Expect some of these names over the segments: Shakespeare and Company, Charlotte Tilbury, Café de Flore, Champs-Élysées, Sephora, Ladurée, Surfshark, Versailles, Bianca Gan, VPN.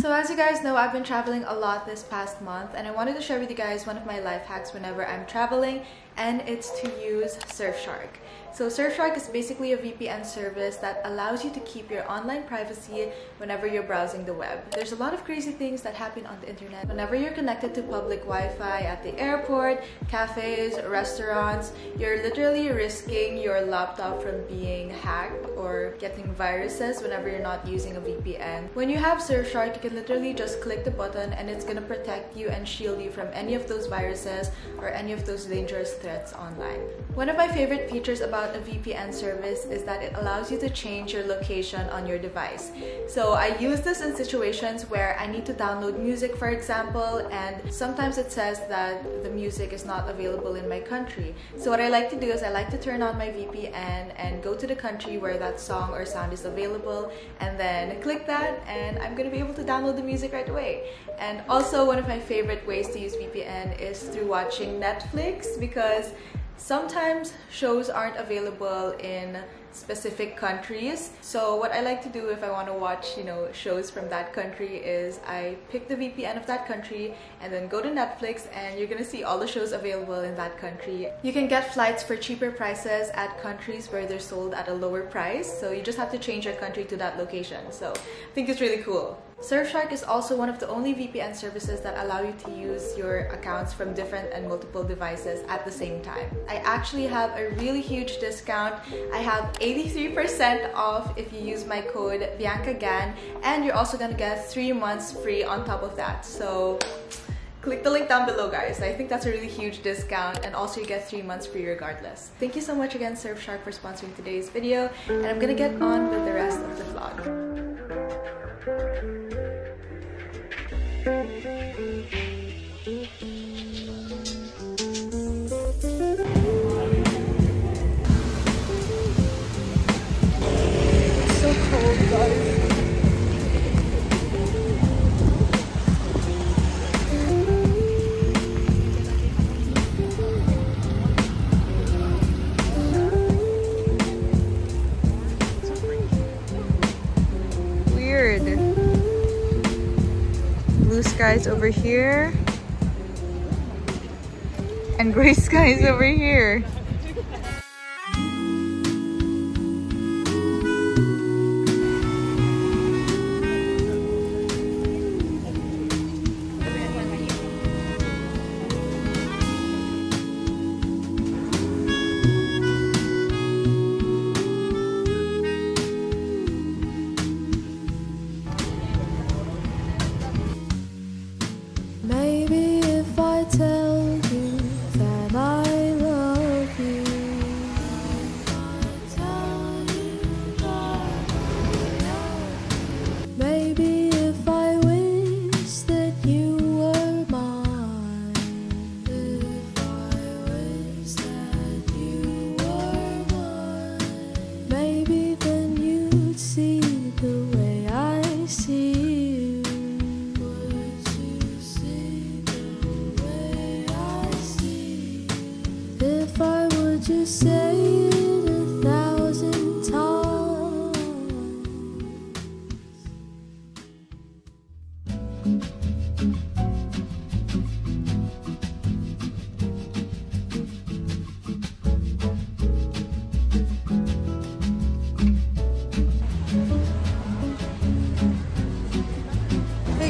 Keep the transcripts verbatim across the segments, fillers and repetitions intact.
So as you guys know, I've been traveling a lot this past month, and I wanted to share with you guys one of my life hacks whenever I'm traveling, and it's to use Surfshark. So Surfshark is basically a V P N service that allows you to keep your online privacy whenever you're browsing the web. There's a lot of crazy things that happen on the internet whenever you're connected to public Wi-Fi at the airport, cafes, restaurants. You're literally risking your laptop from being hacked or getting viruses whenever you're not using a V P N. When you have Surfshark, you can literally just click the button and it's gonna protect you and shield you from any of those viruses or any of those dangerous threats online. One of my favorite features about a V P N service is that it allows you to change your location on your device. So I use this in situations where I need to download music, for example, and sometimes it says that the music is not available in my country. So what I like to do is I like to turn on my V P N and go to the country where that song or sound is available, and then click that and I'm gonna be able to download the music right away. And also, one of my favorite ways to use V P N is through watching Netflix, because sometimes shows aren't available in specific countries. So what I like to do if I want to watch, you know, shows from that country is I pick the V P N of that country and then go to Netflix, and you're gonna see all the shows available in that country. You can get flights for cheaper prices at countries where they're sold at a lower price, so you just have to change your country to that location. So I think it's really cool. Surfshark is also one of the only V P N services that allow you to use your accounts from different and multiple devices at the same time. I actually have a really huge discount. I have eighty-three percent off if you use my code Bianca Gan, and you're also gonna get three months free on top of that. So click the link down below, guys. I think that's a really huge discount, and also you get three months free regardless. Thank you so much again, Surfshark, for sponsoring today's video, and I'm gonna get on with the rest of the vlog. Skies over here and gray skies over here.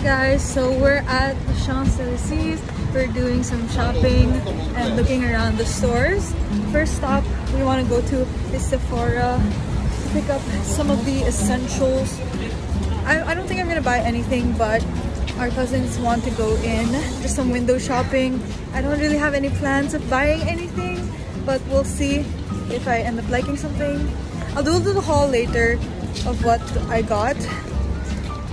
Guys, so we're at the Champs-Élysées. We're doing some shopping and looking around the stores. First stop we want to go to is Sephora to pick up some of the essentials. I, I don't think I'm gonna buy anything, but our cousins want to go in to some window shopping. I don't really have any plans of buying anything, but we'll see if I end up liking something. I'll do a little haul later of what I got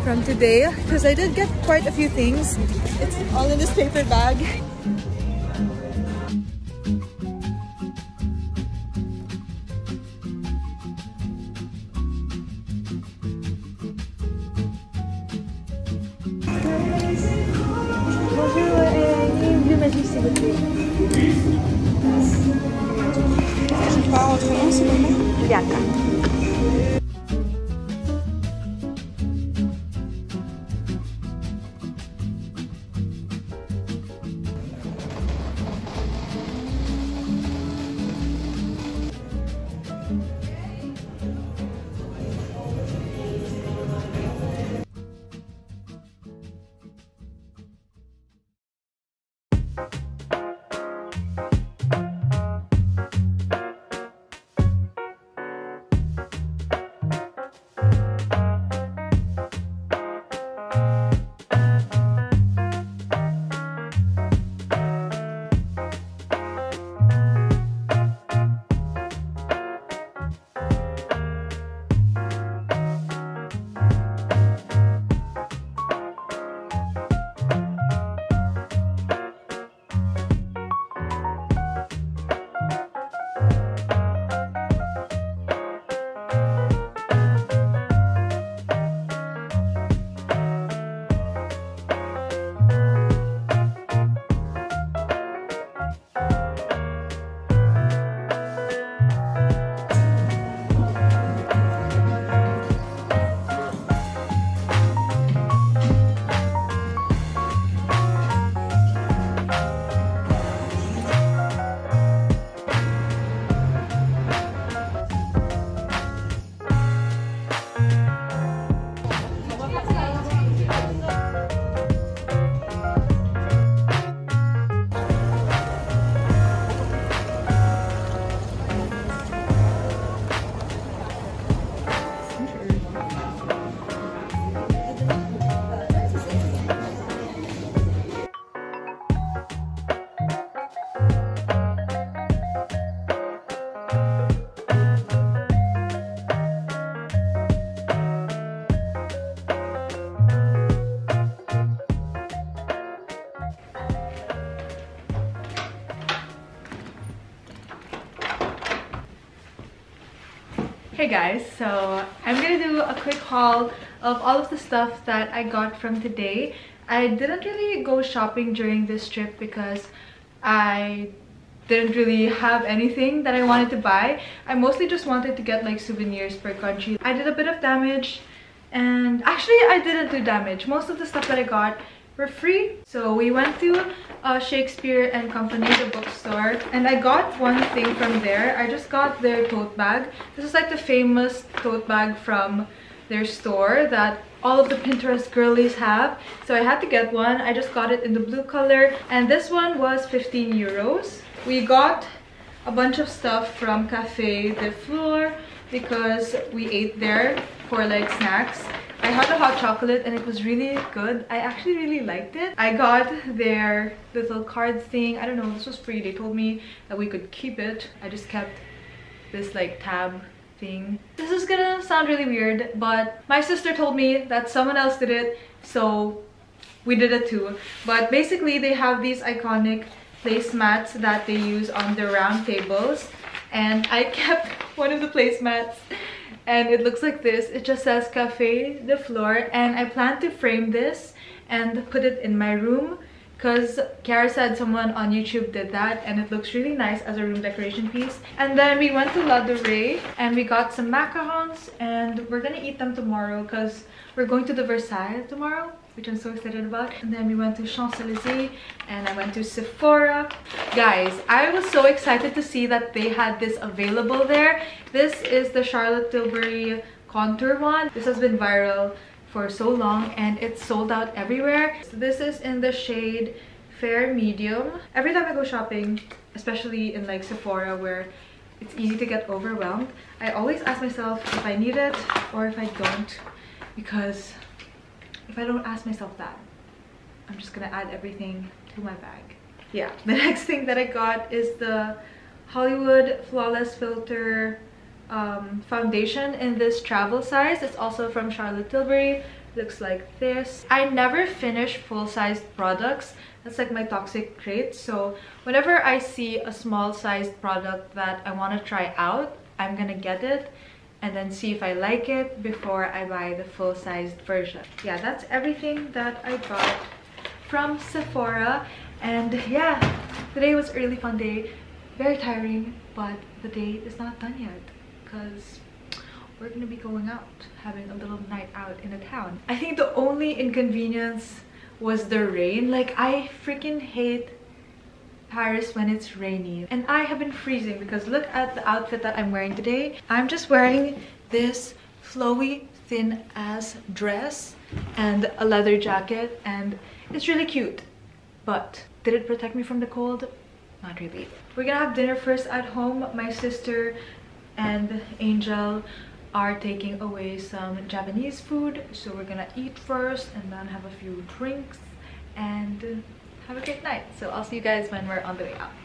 from today, because I did get quite a few things. It's all in this paper bag. Bonjour. Hey guys, so I'm gonna do a quick haul of all of the stuff that I got from today. I didn't really go shopping during this trip because I didn't really have anything that I wanted to buy. I mostly just wanted to get like souvenirs per country. I did a bit of damage, and actually I didn't do damage. Most of the stuff that I got were free. So we went to uh, Shakespeare and Company, the bookstore, and I got one thing from there. I just got their tote bag. This is like the famous tote bag from their store that all of the Pinterest girlies have. So I had to get one. I just got it in the blue color, and this one was fifteen euros. We got a bunch of stuff from Café de Flore because we ate there for like snacks. I had a hot chocolate and it was really good. I actually really liked it. I got their little card thing. I don't know, this was free. They told me that we could keep it. I just kept this like tab thing. This is gonna sound really weird, but my sister told me that someone else did it, so we did it too. But basically they have these iconic placemats that they use on their round tables, and I kept one of the placemats. And it looks like this. It just says Café de Flore, and I plan to frame this and put it in my room because Kara said someone on YouTube did that and it looks really nice as a room decoration piece. And then we went to Ladurée and we got some macarons, and we're gonna eat them tomorrow because we're going to the Versailles tomorrow, which I'm so excited about. And then we went to Champs-Élysées and I went to Sephora. Guys, I was so excited to see that they had this available there. This is the Charlotte Tilbury contour one. This has been viral for so long and it's sold out everywhere. So this is in the shade Fair Medium. Every time I go shopping, especially in like Sephora where it's easy to get overwhelmed, I always ask myself if I need it or if I don't, because if I don't ask myself that, I'm just gonna add everything to my bag. Yeah, the next thing that I got is the Hollywood Flawless Filter um, foundation in this travel size. It's also from Charlotte Tilbury. Looks like this. I never finish full-sized products. That's like my toxic trait. So whenever I see a small-sized product that I want to try out, I'm gonna get it and then see if I like it before I buy the full-sized version. Yeah, that's everything that I bought from Sephora. And yeah, today was a really fun day, very tiring, but the day is not done yet because we're gonna be going out, having a little night out in a town. I think the only inconvenience was the rain. Like, I freaking hate Paris when it's rainy, and I have been freezing because look at the outfit that I'm wearing today. I'm just wearing this flowy thin ass dress and a leather jacket, and it's really cute, but did it protect me from the cold? Not really. We're gonna have dinner first at home. My sister and Angel are taking away some Japanese food, so we're gonna eat first and then have a few drinks and have a great night. So I'll see you guys when we're on the way out.